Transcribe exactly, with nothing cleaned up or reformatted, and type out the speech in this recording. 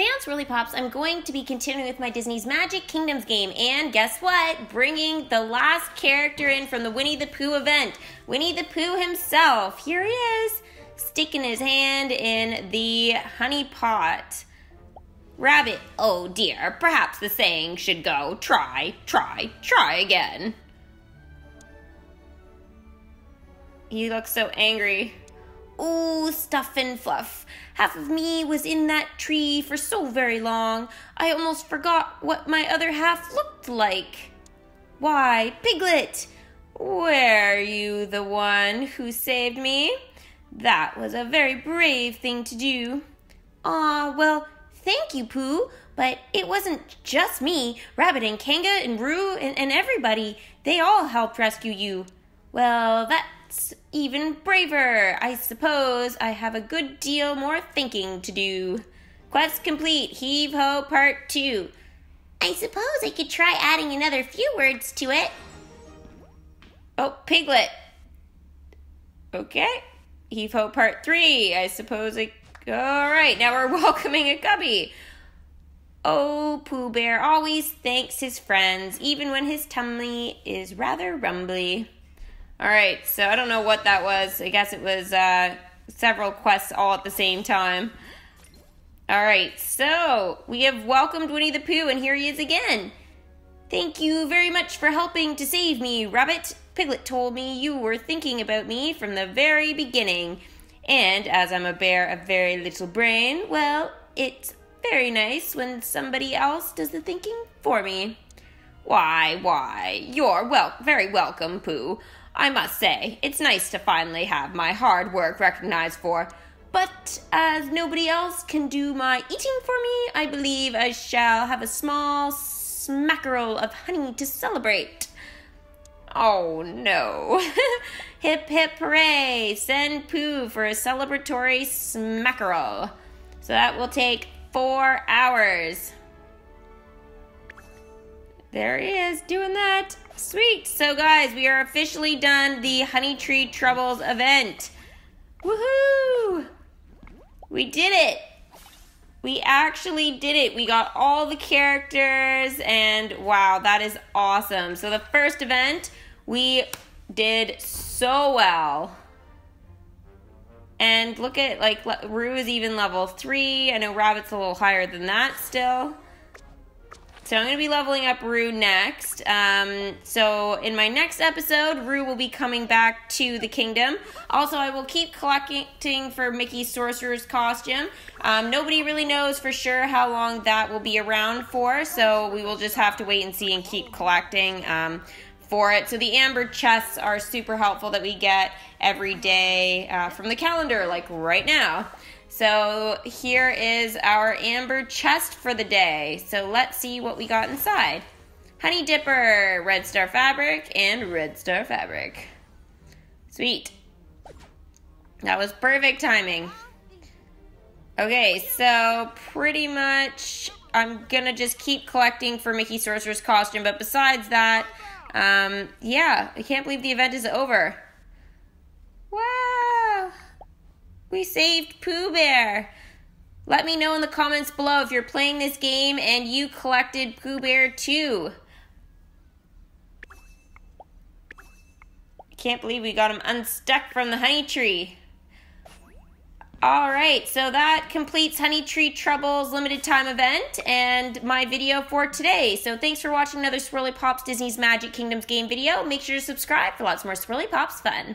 Today on Swirly Pops, I'm going to be continuing with my Disney's Magic Kingdoms game, and guess what? Bringing the last character in from the Winnie the Pooh event. Winnie the Pooh himself. Here he is, sticking his hand in the honey pot. Rabbit, oh dear, perhaps the saying should go, try, try, try again. He looks so angry. Ooh, stuff and fluff. Half of me was in that tree for so very long. I almost forgot what my other half looked like. Why, Piglet, were you the one who saved me? That was a very brave thing to do. Ah, well, thank you, Pooh, but it wasn't just me. Rabbit and Kanga and Roo and, and everybody, they all helped rescue you. Well, that... even braver. I suppose I have a good deal more thinking to do. Quest complete. Heave ho part two. I suppose I could try adding another few words to it. Oh, Piglet. Okay. Heave ho part three. I suppose I... All right, now we're welcoming a cubby. Oh, Pooh Bear always thanks his friends, even when his tummy is rather rumbly. All right, so I don't know what that was. I guess it was uh, several quests all at the same time. All right, so we have welcomed Winnie the Pooh, and here he is again. Thank you very much for helping to save me, Rabbit. Piglet told me you were thinking about me from the very beginning. And as I'm a bear of very little brain, well, it's very nice when somebody else does the thinking for me. Why, why, you're well, very welcome, Pooh. I must say, it's nice to finally have my hard work recognized for, but as nobody else can do my eating for me, I believe I shall have a small smackerel of honey to celebrate. Oh no. Hip hip hooray, send Pooh for a celebratory smackerel. So that will take four hours. There he is, doing that. Sweet. So guys, we are officially done the Honey Tree Troubles event. Woohoo! We did it. We actually did it. We got all the characters, and wow, that is awesome. So the first event, we did so well. And look at, like, Roo is even level three. I know Rabbit's a little higher than that still. So I'm going to be leveling up Roo next. Um, so in my next episode, Roo will be coming back to the kingdom. Also, I will keep collecting for Mickey's Sorcerer's costume. Um, nobody really knows for sure how long that will be around for, so we will just have to wait and see and keep collecting um, for it. So the amber chests are super helpful that we get every day uh, from the calendar, like right now. So here is our amber chest for the day. So let's see what we got inside. Honey Dipper, Red Star Fabric, and Red Star Fabric. Sweet. That was perfect timing. Okay, so pretty much I'm gonna just keep collecting for Mickey's Sorcerer's costume, but besides that, um, yeah, I can't believe the event is over. Wow! We saved Pooh Bear. Let me know in the comments below if you're playing this game and you collected Pooh Bear too. I can't believe we got him unstuck from the honey tree. All right, so that completes Honey Tree Troubles limited time event and my video for today. So thanks for watching another Swirly Pops Disney's Magic Kingdoms game video. Make sure to subscribe for lots more Swirly Pops fun.